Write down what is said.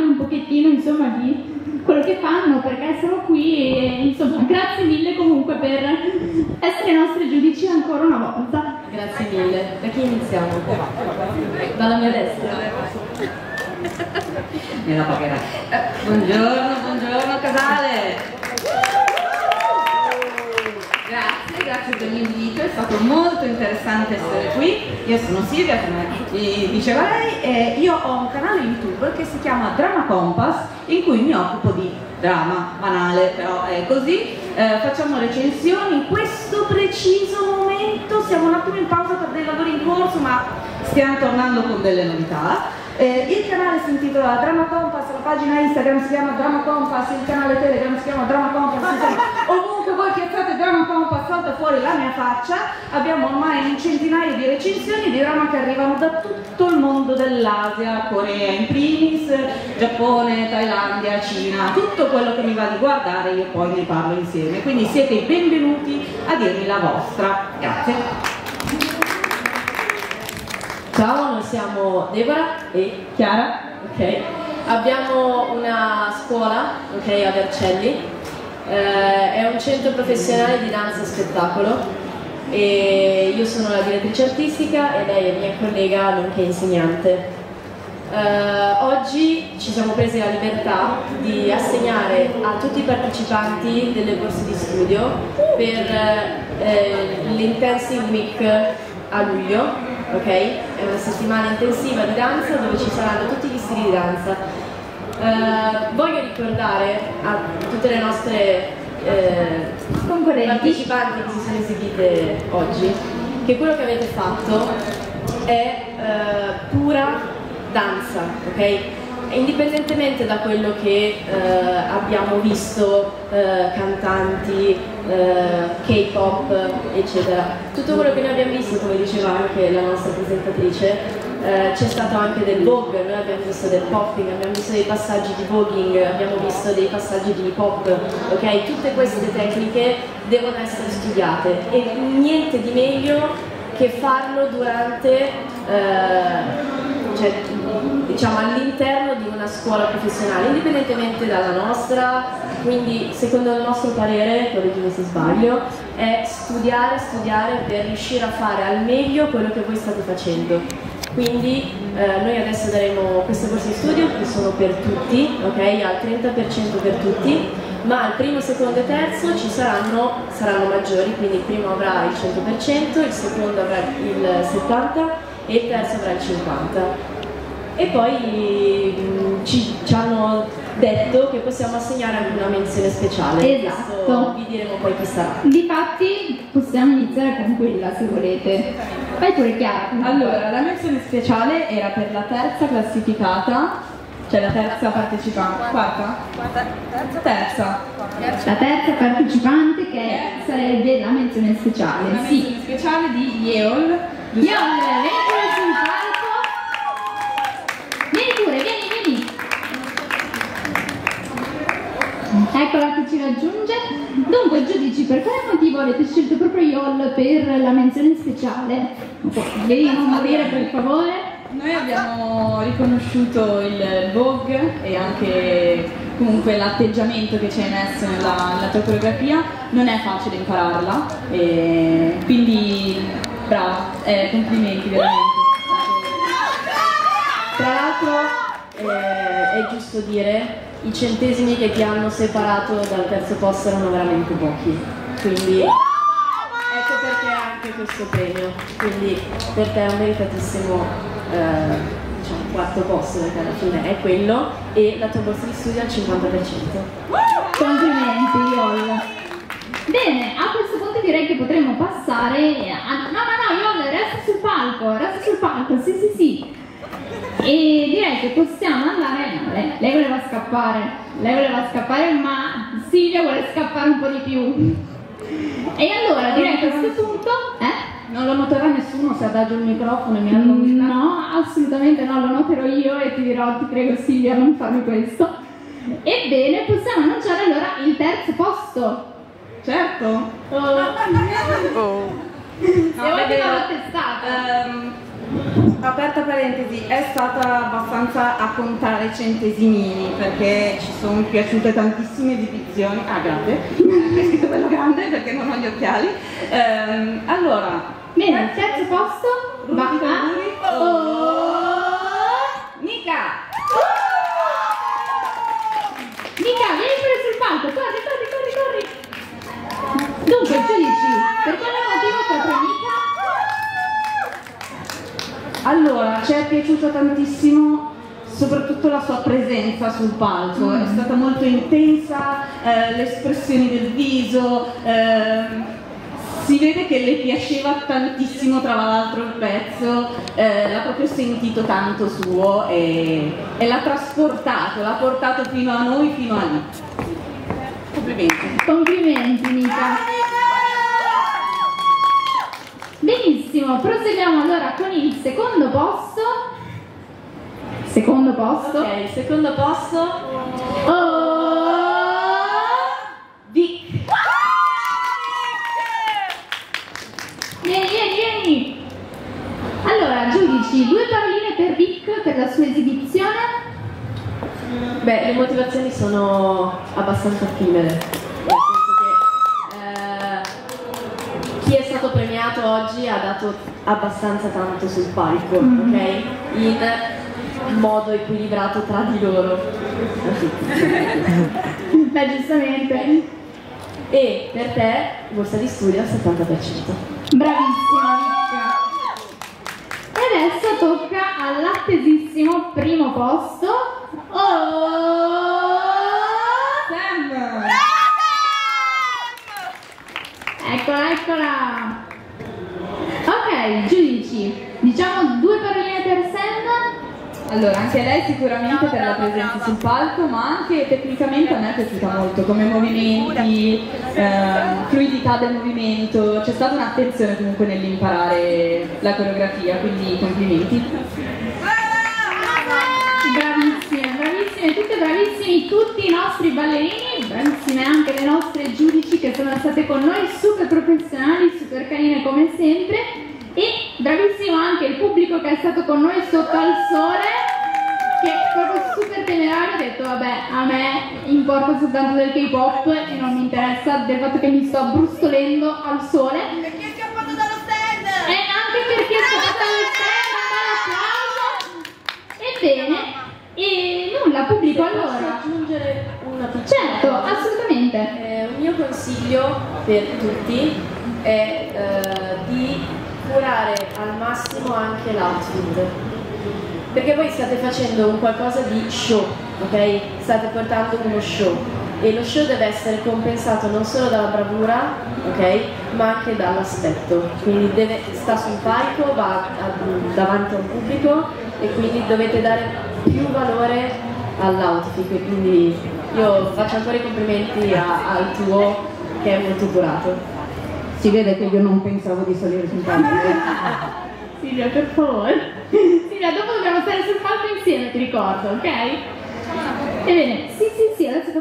anche un pochettino, insomma, di quello che fanno, perché sono qui e, insomma, grazie mille comunque per essere i nostri giudici ancora una volta. Grazie mille. Da chi iniziamo? Dalla mia destra. Me la pagherà. Buongiorno, buongiorno Casale. Grazie per l'invito, è stato molto interessante essere qui. Io sono Silvia, come diceva lei, e io ho un canale YouTube che si chiama Drama Compass, in cui mi occupo di drama, banale, però è così. Facciamo recensioni. In questo preciso momento siamo un attimo in pausa per dei lavori in corso, ma stiamo tornando con delle novità. Il canale si intitola Drama Compass, la pagina Instagram si chiama Drama Compass, il canale Telegram si chiama Drama Compass, insomma, ovunque voi piazzate Drama Compass salta fuori la mia faccia. Abbiamo ormai un centinaio di recensioni di drama che arrivano da tutto il mondo dell'Asia, Corea in primis, Giappone, Thailandia, Cina, tutto quello che mi va di guardare io poi ne parlo insieme, quindi siete i benvenuti a dirmi la vostra. Grazie. Ciao, noi siamo Deborah e Chiara, okay. Abbiamo una scuola, okay, a Vercelli, è un centro professionale di danza e spettacolo e io sono la direttrice artistica e lei è mia collega nonché insegnante. Oggi ci siamo presi la libertà di assegnare a tutti i partecipanti delle borse di studio per l'Intensive Week a luglio. Ok? È una settimana intensiva di danza dove ci saranno tutti gli stili di danza. Voglio ricordare a tutte le nostre partecipanti che si sono esibite oggi che quello che avete fatto è pura danza, ok? Indipendentemente da quello che abbiamo visto, cantanti, K-pop, eccetera. Tutto quello che noi abbiamo visto, come diceva anche la nostra presentatrice, c'è stato anche del vogue, noi abbiamo visto del popping, abbiamo visto dei passaggi di voguing, abbiamo visto dei passaggi di hip hop, ok? Tutte queste tecniche devono essere studiate e niente di meglio che farlo durante, cioè, diciamo all'interno di una scuola professionale, indipendentemente dalla nostra, quindi secondo il nostro parere, correggimi se sbaglio, è studiare, studiare per riuscire a fare al meglio quello che voi state facendo. Quindi noi adesso daremo queste borse di studio che sono per tutti, okay? Al 30% per tutti, ma al primo, secondo e terzo ci saranno maggiori, quindi il primo avrà il 100%, il secondo avrà il 70% e il terzo avrà il 50%. E poi ci hanno detto che possiamo assegnare anche una menzione speciale. Esatto. Adesso vi diremo poi chi sarà. Difatti possiamo iniziare con quella se volete. Vai pure Chiara. Allora, la menzione speciale era per la terza classificata, cioè la terza partecipante. Quarta? Terza. La terza partecipante che sarebbe la menzione speciale. La menzione speciale di Yeol. Eccola che ci raggiunge. Dunque giudici, per quale motivo avete scelto proprio Yeol per la menzione speciale? Vieni a morire per favore. Noi abbiamo riconosciuto il vogue e anche comunque l'atteggiamento che ci hai messo nella tua coreografia. Non è facile impararla e quindi brava, complimenti veramente. Tra l'altro è giusto dire i centesimi che ti hanno separato dal terzo posto erano veramente pochi, quindi ecco perché anche questo premio, quindi per te è un meritatissimo diciamo, quarto posto, perché alla fine è quello e la tua borsa di studio al 50%. Complimenti Yeol. Bene, a questo punto direi che potremmo passare a... no, Yeol, resta sul palco, sì. E direi che possiamo andare, no, lei voleva scappare ma Silvia vuole scappare un po' di più e allora direi che a questo punto non lo noterà nessuno se adagio il microfono e mi allontano. No, assolutamente no, lo noterò io e ti dirò, ti prego Silvia, non farmi questo. Ebbene, possiamo annunciare allora il terzo posto. Certo. Oh. Oh. No, se vuoi ti do la testata. Aperta parentesi, è stata abbastanza a contare centesimini perché ci sono piaciute tantissime esibizioni. Ah, grazie, è scritto bello grande perché non ho gli occhiali. Allora, bene, al terzo posto, Bacca o Nika. Nika, vieni pure sul palco, corri, corri, corri, corri. Dunque, giudici, per quale motivo proprio Nika? Allora, ci è piaciuta tantissimo soprattutto la sua presenza sul palco, è stata molto intensa, le espressioni del viso, si vede che le piaceva tantissimo tra l'altro il pezzo, l'ha proprio sentito tanto suo e l'ha trasportato, l'ha portato fino a noi, fino a lì. Complimenti. Complimenti Nika. Benissimo, proseguiamo allora con il secondo posto. Secondo posto. Ok, secondo posto. Vic. Vieni, vieni, vieni. Allora, giudici, due paroline per Vic, per la sua esibizione. Beh, le motivazioni sono abbastanza effimere. Chi è stato premiato oggi ha dato abbastanza tanto sul palco, ok? In modo equilibrato tra di loro. Beh, giustamente. E per te, borsa di studio al 70%. Bravissima, Nika. E adesso tocca all'attesissimo primo posto. Sam! Eccola, eccola! Ok, giudici, diciamo due paroline per Sam. Allora, anche lei sicuramente per la presenza sul palco, ma anche tecnicamente a me è piaciuta molto, come movimenti, fluidità del movimento, c'è stata un'attenzione comunque nell'imparare la coreografia, quindi complimenti. Bravissime, bravissime, tutte bravissimi, tutti i nostri ballerini, bravissime anche le nostre giudici che sono state con noi, super professionali, super carine come sempre, e bravissimo anche il pubblico che è stato con noi sotto al sole, che è proprio super temerario, ha detto vabbè a me importa soltanto del K-pop e non mi interessa del fatto che mi sto brustolendo al sole. Perché è scappato dallo stand! E anche perché è scappato dallo stand, applauso! Ebbene, e nulla, pubblico, allora posso aggiungere una piccola cosa? Assolutamente. Un mio consiglio per tutti è di curare al massimo anche l'outfit, perché voi state facendo un qualcosa di show, ok? State portando uno show e lo show deve essere compensato non solo dalla bravura, ok, ma anche dall'aspetto, quindi deve sta sul palco, va davanti a un pubblico e quindi dovete dare più valore all'outfit, quindi io faccio ancora i complimenti al tuo che è molto curato. Si vede che io non pensavo di salire sul palco. Silvia, per favore. Silvia, dopo dobbiamo stare sul palco insieme, ti ricordo, ok? Ebbene, sì, adesso